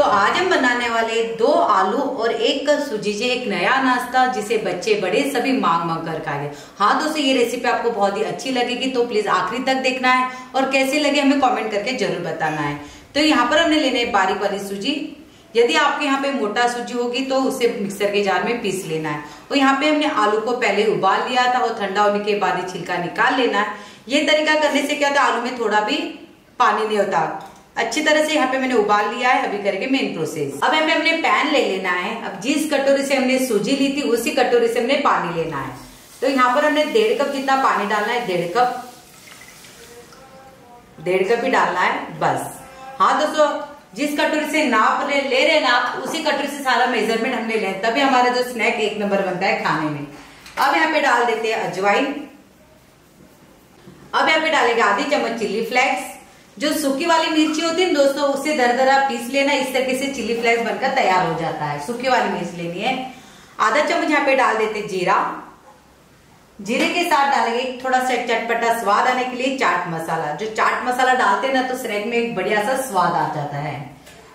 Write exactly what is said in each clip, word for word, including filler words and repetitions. तो आज हम बनाने वाले दो आलू और एक सूजी से एक नया नाश्ता जिसे बच्चे बड़े सभी मांग मांग कर खाएंगे। हाँ दोस्तों, ये रेसिपी आपको बहुत ही अच्छी लगेगी तो प्लीज आखिरी तक देखना है और कैसे लगे हमें कमेंट करके जरूर बताना है। तो यहाँ पर हमने लेने बारीक वाली सूजी, यदि आपके यहाँ पे मोटा सूजी होगी तो उसे मिक्सर के जार में पीस लेना है। और यहाँ पे हमने आलू को पहले उबाल लिया था और ठंडा होने के बाद ही छिलका निकाल लेना है। ये तरीका करने से क्या होता है, आलू में थोड़ा भी पानी नहीं होता। अच्छी तरह से यहाँ पे मैंने उबाल लिया है, अभी करेंगे मेन प्रोसेस। अब यहाँ पे हमने पैन ले लेना है। अब जिस कटोरी से हमने सूजी ली थी उसी कटोरी से हमने पानी लेना है। तो यहाँ पर हमने डेढ़ कप जितना पानी डालना है, डेढ़ कप डेढ़ कप ही डालना है बस। हाँ दोस्तों, जिस कटोरी से नाप ले ले रहे ना उसी कटोरी से सारा मेजरमेंट हमने ले, तभी हमारा जो स्नैक एक नंबर बनता है खाने में। अब यहाँ पे डाल देते हैं अजवाइन। अब यहाँ पे डालेगा आधी चम्मच चिली फ्लेक्स। जो सूखी वाली मिर्ची होती है दोस्तों उसे दरदरा पीस लेना, इस तरीके से चिली फ्लेक्स बनकर तैयार हो जाता है। सूखी वाली मिर्च लेनी है। आधा चम्मच यहाँ पे डाल देते जीरा। जीरे के साथ डालेंगे थोड़ा सा चटपटा स्वाद आने के लिए चाट मसाला। जो चाट मसाला डालते हैं ना तो स्नैक में एक बढ़िया सा स्वाद आ जाता है।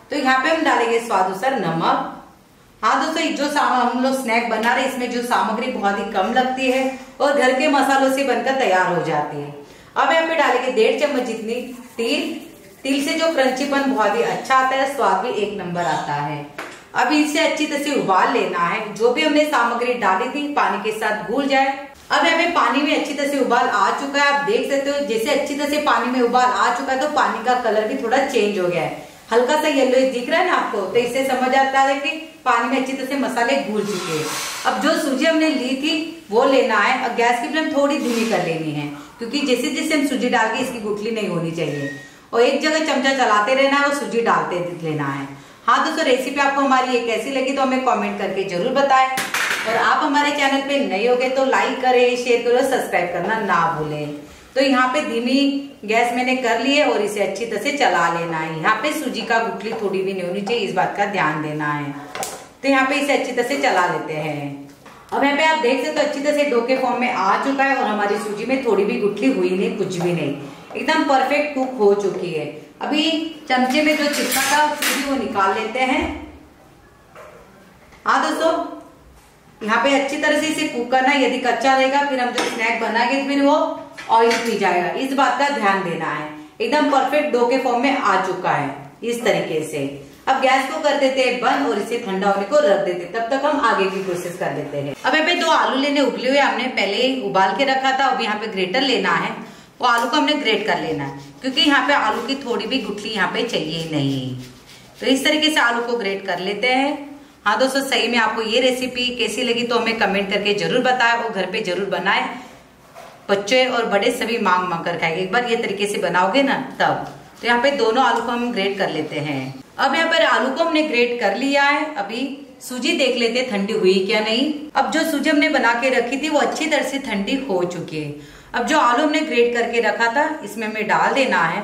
तो यहाँ पे हम डालेंगे स्वादुसार नमक। हाँ दोस्तों, जो हम लोग स्नैक बना रहे इसमें जो सामग्री बहुत ही कम लगती है और घर के मसालों से बनकर तैयार हो जाती है। अब यहाँ पे डालेंगे डेढ़ चम्मच जितनी तिल। तिल से जो क्रंचीपन बहुत ही अच्छा आता है, स्वाद भी एक नंबर आता है। अब इसे अच्छी तरह से उबाल लेना है। जो भी हमने सामग्री डाली थी पानी के साथ घुल जाए। अब यहाँ पे पानी में अच्छी तरह से उबाल आ चुका है, आप देख सकते हो। जैसे अच्छी तरह से पानी में उबाल आ चुका है तो पानी का कलर भी थोड़ा चेंज हो गया है, हल्का सा येलो दिख रहा है ना आपको, तो इससे समझ आता है कि पानी में अच्छी तरह से मसाले घुल चुके हैं। अब जो सूजी हमने ली थी वो लेना है। अब गैस की फ्लेम थोड़ी धीमी कर लेनी है क्योंकि जैसे जैसे हम सूजी डाल के इसकी गुठली नहीं होनी चाहिए। और एक जगह चमचा चलाते रहना है और सूजी डालते लेना है। हाँ दोस्तों, रेसिपी आपको हमारी ये कैसी लगी तो हमें कॉमेंट करके जरूर बताएं। और आप हमारे चैनल पे नए हो गए तो लाइक करें, शेयर करें और सब्सक्राइब करना ना भूलें। तो यहाँ पे धीमी गैस मैंने कर ली है और इसे अच्छी तरह से चला लेना है। यहाँ पे सूजी का गुठली थोड़ी भी नहीं होनी चाहिए, इस बात का ध्यान देना है। तो यहाँ पे इसे अच्छी तरह से चला लेते हैं। अब यहाँ पे आप देख सकते हो अच्छी तरह से डोके फॉर्म में आ चुका है और हमारी सूजी में थोड़ी भी गुठली हुई नहीं, कुछ भी नहीं, एकदम परफेक्ट कुक हो चुकी है। अभी चमचे में जो चिपका था सूजी वो निकाल लेते हैं। हाँ दोस्तों, यहाँ पे अच्छी तरह से इसे कुक करना है। यदि कच्चा रहेगा फिर हम जो स्नैक बनाएंगे फिर वो ऑयल पी जाएगा, इस बात का ध्यान देना है। एकदम परफेक्ट डो के फॉर्म में आ चुका है इस तरीके से। अब गैस को कर देते हैं बंद और इसे ठंडा होने को रख देते हैं, तब तक हम आगे की प्रोसेस कर लेते हैं। अब यहाँ पे दो आलू लेने उबले हुए हमने पहले उबाल के रखा था। अब यहाँ पे ग्रेटर लेना है और आलू को हमने ग्रेट कर लेना है क्योंकि यहाँ पे आलू की थोड़ी भी गुठली यहाँ पे चाहिए नहीं। तो इस तरीके से आलू को ग्रेट कर लेते हैं। हाँ दोस्तों, सही में आपको ये रेसिपी कैसी लगी तो हमें कमेंट करके जरूर बताएं और घर पे जरूर बनाएं। बच्चे और बड़े सभी मांग मांग कर खाएंगे। एक बार ये तरीके से बनाओगे ना तब। तो यहाँ पे दोनों आलू को हम ग्रेट कर लेते हैं। अब यहाँ पर आलू को हमने ग्रेट कर लिया है। अभी सूजी देख लेते हैं ठंडी हुई क्या नहीं। अब जो सूजी हमने बना के रखी थी वो अच्छी तरह से ठंडी हो चुकी है। अब जो आलू हमने ग्रेट करके रखा था इसमें हमें डाल देना है।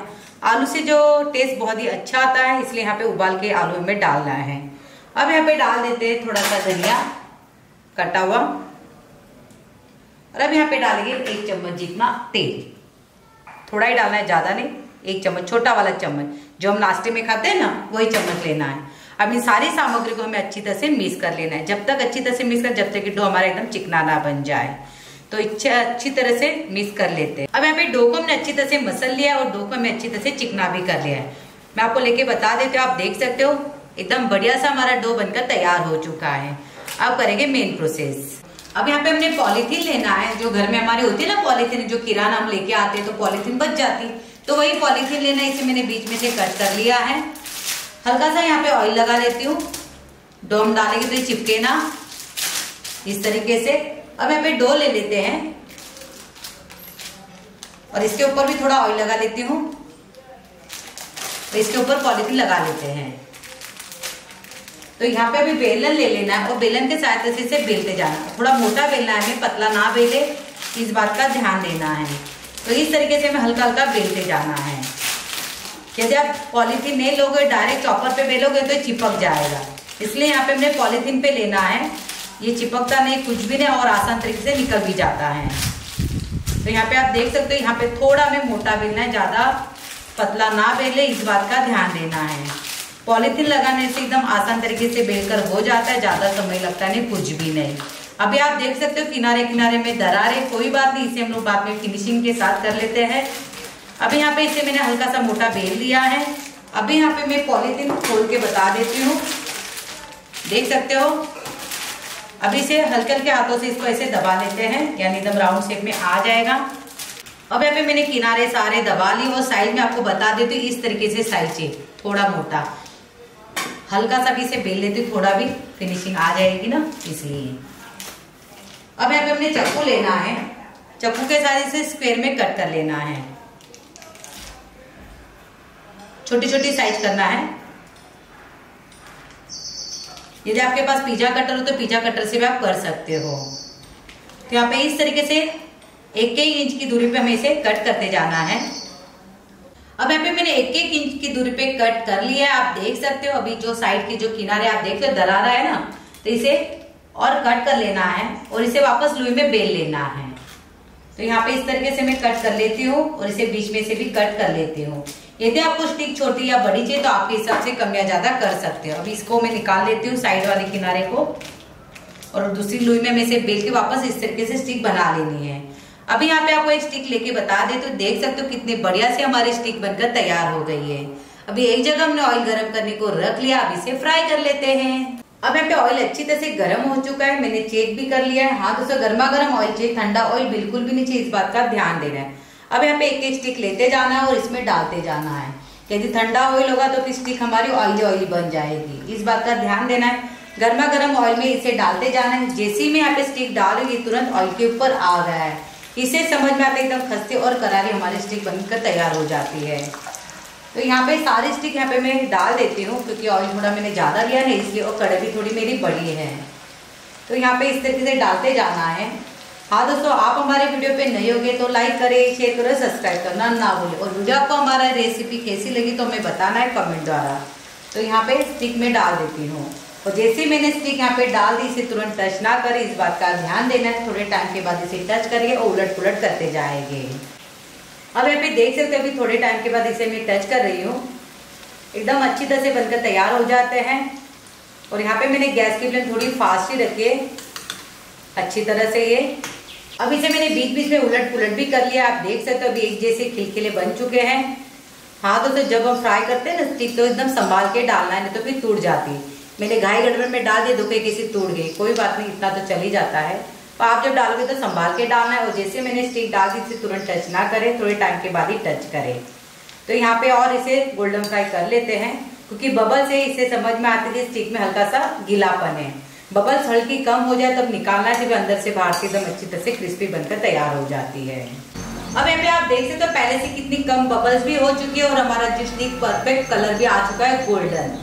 आलू से जो टेस्ट बहुत ही अच्छा आता है इसलिए यहाँ पे उबाल के आलू हमें डालना है। अब यहाँ पे डाल देते हैं थोड़ा सा धनिया कटा हुआ। और अब यहाँ पे डालेंगे एक चम्मच जितना तेल, थोड़ा ही डालना है, ज्यादा नहीं। एक चम्मच, छोटा वाला चम्मच जो हम नाश्ते में खाते हैं ना वही चम्मच लेना है। अब इन सारी सामग्री को हमें अच्छी तरह से मिक्स कर लेना है। जब तक अच्छी तरह से मिक्स कर जब तक कि डो हमारा एकदम चिकना ना बन जाए तो इच्छा अच्छी तरह से मिक्स कर लेते हैं। अब यहाँ पे डो को हमने अच्छी तरह से मसल लिया और डो को हमने अच्छी तरह से चिकना भी कर लिया है। मैं आपको लेके बता देती हूँ, आप देख सकते हो एकदम बढ़िया सा हमारा डो बनकर तैयार हो चुका है। अब करेंगे मेन प्रोसेस। अब यहाँ पे हमने पॉलीथीन लेना है। जो घर में हमारी होती है ना पॉलीथीन, जो किराना हम लेके आते हैं तो पॉलीथीन बच जाती, तो वही पॉलीथीन लेना है। इसे मैंने बीच में से कट कर लिया है। हल्का सा यहाँ पे ऑयल लगा लेती हूँ, डो हम डालेंगे तो चिपके ना, इस तरीके से। अब यहाँ पे डो ले लेते हैं और इसके ऊपर भी थोड़ा ऑयल लगा लेती हूँ, इसके ऊपर पॉलीथीन लगा लेते हैं। तो यहाँ पे अभी बेलन ले लेना है और बेलन के सहायता से इसे बेलते जाना है। थोड़ा मोटा बेलना है, पतला ना बेले, इस बात का ध्यान देना है। तो इस तरीके से हमें हल्का हल्का बेलते जाना है। यदि आप पॉलीथीन नहीं लोगे डायरेक्ट चॉपर पे बेलोगे तो चिपक जाएगा, इसलिए यहाँ पे हमने पॉलीथीन पे लेना है। ये चिपकता नहीं, कुछ भी नहीं, और आसान तरीके से निकल भी जाता है। तो यहाँ पे आप देख सकते हो यहाँ पे थोड़ा हमें मोटा बेलना है, ज़्यादा पतला ना बेले, इस बात का ध्यान देना है। पॉलीथिन लगाने से एकदम आसान तरीके से बेलकर हो जाता है, ज़्यादा समय लगता नहीं, कुछ भी नहीं। अभी आप देख सकते हो किनारे किनारे में दरार है, कोई बात नहीं, इसे हम लोग बाद में फिनिशिंग के साथ कर लेते हैं। अभी यहाँ पे इसे मैंने हल्का सा मोटा बेल लिया है। अभी यहाँ पे मैं पॉलीथिन खोल के बता देती हूँ, देख सकते हो। अभी इसे हल्के हल्के हाथों से इसको ऐसे दबा लेते हैं, यानी एकदम राउंड शेप में आ जाएगा। अब यहाँ पे मैंने किनारे सारे दबा ली और साइड में आपको बता देती हूँ इस तरीके से साइज है, थोड़ा मोटा हल्का सा भी इसे बेल लेती हूँ, थोड़ा भी फिनिशिंग आ जाएगी ना, इसलिए। अब यहाँ पे हमने चाकू लेना है, चाकू के साथ इसे स्क्वायर में कट कर लेना है, छोटी छोटी साइज करना है। यदि आपके पास पिज्जा कटर हो तो पिज्जा कटर से भी आप कर सकते हो। तो यहाँ पे इस तरीके से एक एक इंच की दूरी पे हमें इसे कट करते जाना है। अब यहाँ पे मैंने एक एक इंच की दूरी पे कट कर लिया है, आप देख सकते हो। अभी जो साइड के जो किनारे आप देख रहे हो दरार है ना, तो इसे और कट कर लेना है और इसे वापस लोई में बेल लेना है। तो यहाँ पे इस तरीके से मैं कट कर लेती हूँ और इसे बीच में से भी कट कर लेती हूँ। यदि आपको स्टिक छोटी या बड़ी चाहिए तो आपके हिसाब से कम या ज्यादा कर सकते हो। अभी इसको मैं निकाल लेती हूँ साइड वाले किनारे को, और दूसरी लुई में मैं इसे बेल के वापस इस तरीके से स्टिक बना लेनी है। अभी यहाँ पे आपको एक स्टिक लेके बता देती हूँ, देख सकते हो कितनी बढ़िया से हमारी स्टिक बनकर तैयार हो गई है। अभी एक जगह हमने ऑयल गर्म करने को रख लिया, अब इसे फ्राई कर लेते हैं। अब यहाँ पे ऑयल अच्छी तरह से गर्म हो चुका है, मैंने चेक भी कर लिया है। हाँ दोस्तों, गर्मा गर्म ऑयल चाहिए, ठंडा ऑयल बिल्कुल भी नहीं चाहिए, इस बात का ध्यान देना है। अब यहाँ पे एक एक स्टिक लेते जाना है और इसमें डालते जाना है। यदि ठंडा ऑयल होगा तो फिर स्टिक हमारी ऑयली ऑयली बन जाएगी, इस बात का ध्यान देना है। गर्मा गर्म ऑयल में इसे डालते जाना है। जैसे ही मैं यहाँ पे स्टिक डालूंगी तुरंत ऑयल के ऊपर आ गया है, इसे समझ में आता है, एकदम खस्ते और करारी हमारी स्टिक बनकर तैयार हो जाती है। तो यहाँ पे सारी स्टिक यहाँ पे मैं डाल देती हूँ, क्योंकि ऑयल थोड़ा मैंने ज़्यादा लिया है इसलिए, और कड़े भी थोड़ी मेरी बड़ी है। तो यहाँ पे इस तरीके से डालते जाना है। हाँ दोस्तों, आप हमारे वीडियो पे नए होंगे तो लाइक करें, शेयर करें, सब्सक्राइब करना ना भूलें। और वीडियो आपको हमारा रेसिपी कैसी लगी तो हमें बताना है कमेंट द्वारा। तो यहाँ पे स्टिक में डाल देती हूँ, और जैसे ही मैंने स्टिक यहाँ पे डाल दी इसे तुरंत टच ना करें, इस बात का ध्यान देना है। थोड़े टाइम के बाद इसे टच करिए और उलट पुलट करते जाएंगे। अब यहाँ पे देख सकते हो अभी थोड़े टाइम के बाद इसे मैं टच कर रही हूँ, एकदम अच्छी तरह से बनकर तैयार हो जाते हैं। और यहाँ पे मैंने गैस की फ्लेम थोड़ी फास्ट ही रखी है, अच्छी तरह से ये। अब इसे मैंने बीच बीच में उलट पुलट भी कर लिया, आप देख सकते हो अभी एक जैसे खिलखिले बन चुके हैं। हाँ दोस्तों, जब हम फ्राई करते हैं ना स्टिक तो एकदम संभाल के डालना है, नहीं तो फिर टूट जाती। मैंने घाई गड़बड़ में डाल दिया, धोखे किसी टूट गई, कोई बात नहीं, इतना तो चल ही जाता है। तो आप जब डालोगे तो संभाल के डालना है, और जैसे मैंने स्टिक डाल दी इसे तुरंत टच ना करें, थोड़े टाइम के बाद ही टच करें। तो यहाँ पे और इसे गोल्डन फ्राई कर लेते हैं, क्योंकि बबल से इसे समझ में आती है स्टिक में हल्का सा गीलापन है। बबल्स हल्की कम हो जाए तब निकालना, जब अंदर से बाहर से एकदम अच्छी तरह से क्रिस्पी बनकर तैयार हो जाती है। अब यहाँ पे आप देख सकते हो तो पहले से कितनी कम बबल्स भी हो चुकी है, और हमारा जो स्टिक परफेक्ट कलर भी आ चुका है, गोल्डन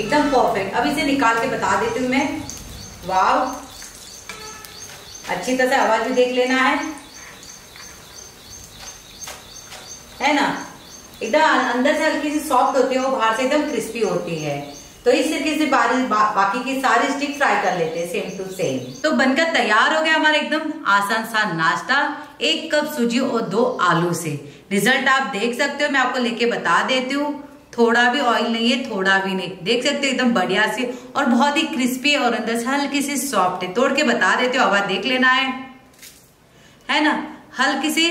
एकदम परफेक्ट। अब इसे निकाल के बता देती हूँ मैं, वाव, अच्छी तरह से आवाज भी देख लेना है, है ना। एकदम अंदर से हल्की सी सॉफ्ट होती है और बाहर से एकदम क्रिस्पी होती है। तो इस तरीके से बारिश बा, बाकी की सारी स्टिक फ्राई कर लेते हैं सेम टू सेम। तो बनकर तैयार हो गया हमारा एकदम आसान सा नाश्ता, एक कप सूजी और दो आलू से। रिजल्ट आप देख सकते हो, मैं आपको लेके बता देती हूँ। थोड़ा भी ऑयल नहीं है, थोड़ा भी नहीं, देख सकते हो एकदम बढ़िया से, और बहुत ही क्रिस्पी और अंदर से हल्की सी सॉफ्ट है। तोड़ के बता देती हूँ, आवाज देख लेना है, है ना। हल्की सी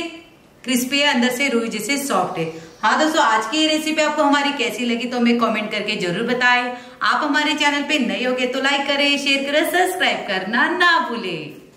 क्रिस्पी है, अंदर से रुई जैसे सॉफ्ट है। हाँ दोस्तों, आज की ये रेसिपी आपको हमारी कैसी लगी तो हमें कमेंट करके जरूर बताएं। आप हमारे चैनल पे नए होंगे तो लाइक करें, शेयर करें, सब्सक्राइब करना ना भूलें।